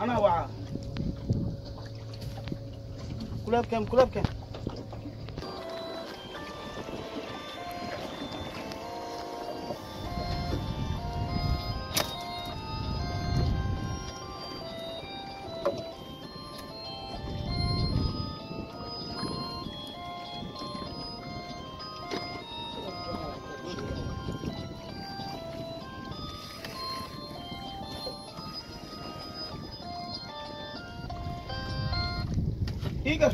أنا وعاء كلاب كم كلاب كم ठीक है,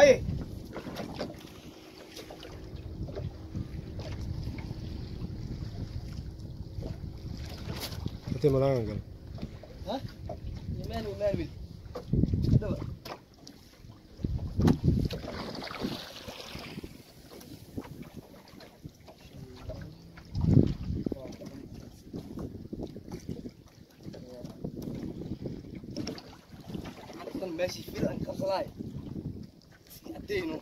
आइए, कितने मलांग अंकल? हाँ, ये मैन भी, दबा, ماشي كده انقص عليا ادينه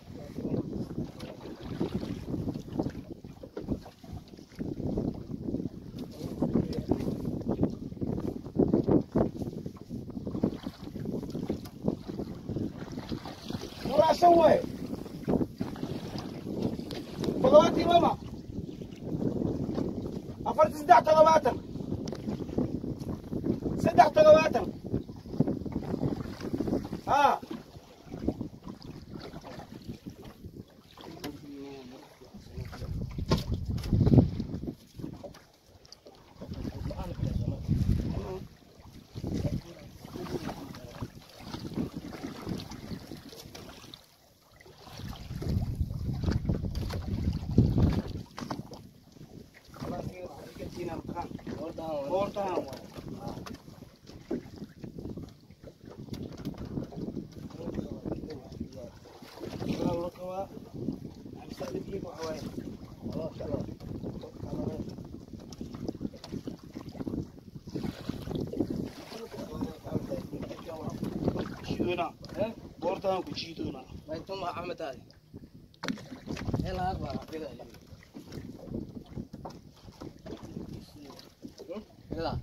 ولا سوى طلباتي ماما عفرت سدع طلباتك ها خلاص وجيتونا ما يتم احمد هذه يلا اقبل كذا يلا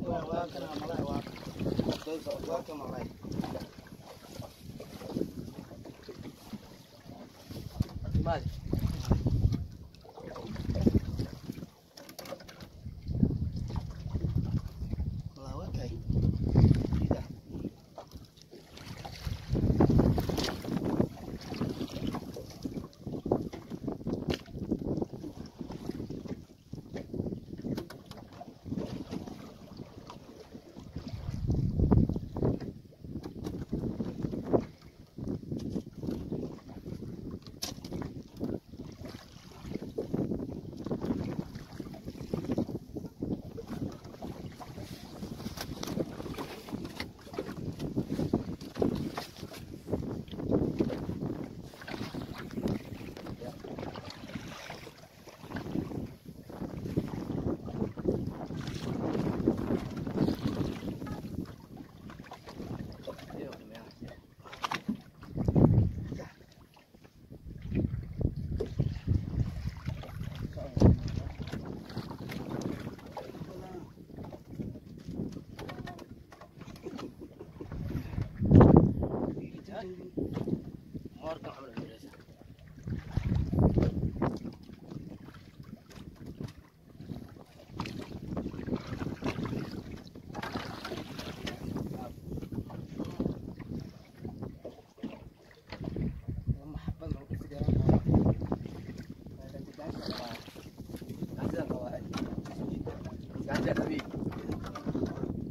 والله كلام الله يوافق بس الله كما راي مال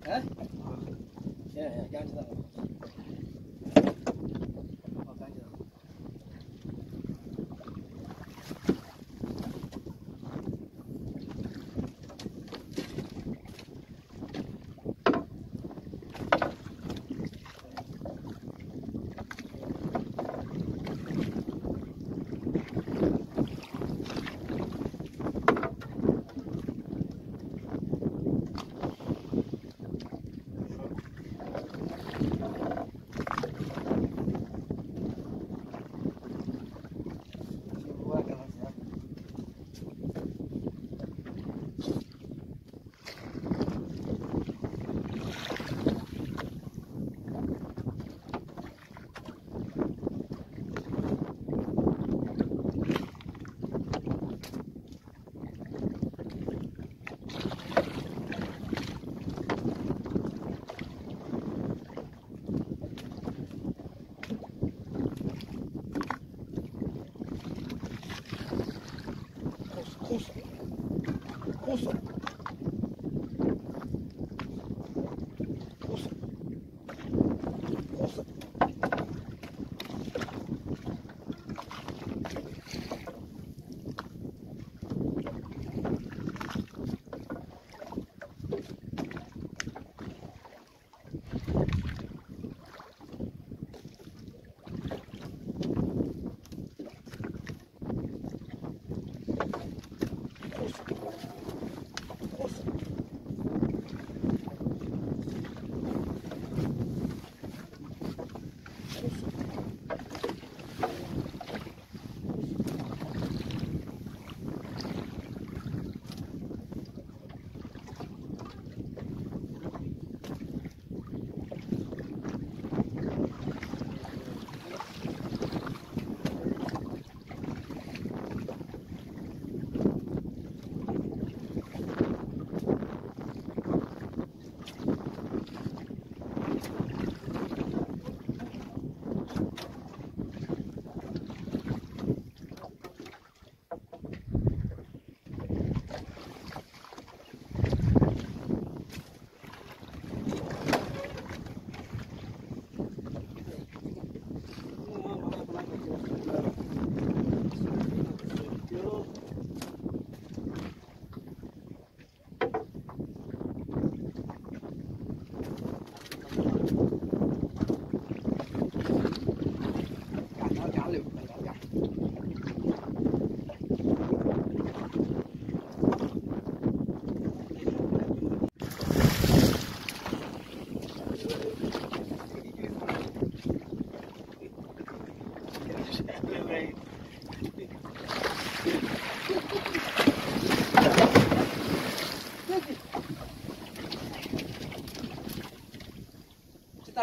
Huh? Yeah, go into that one.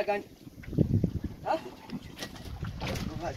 Again. Huh? Right.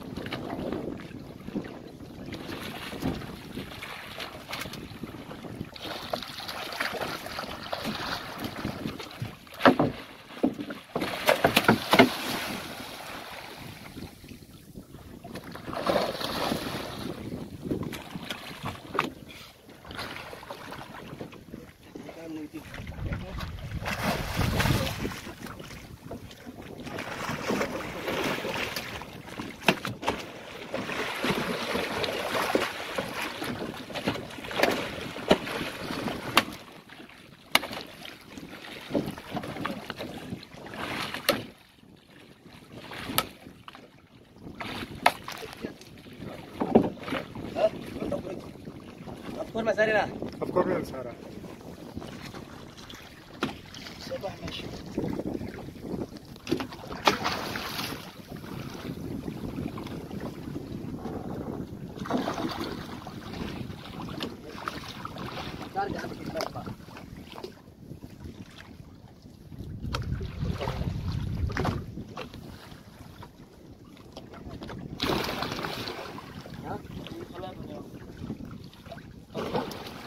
Of course, Sarah. varmış.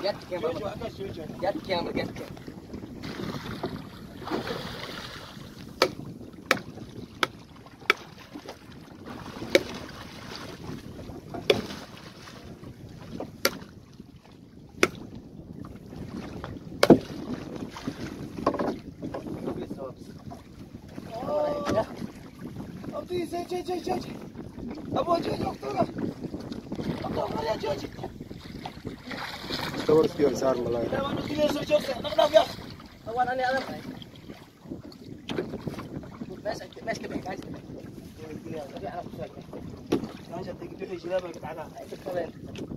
Get the camera, get the camera, get the camera. Tawar sih orang sahur malah. Tawar mungkin orang sahur juga. Nampak dah biar. Tawar aneh ada. Mes kebek guys. Jadi ada. Nampak jadi kita hilang berkat anak. Itu keren.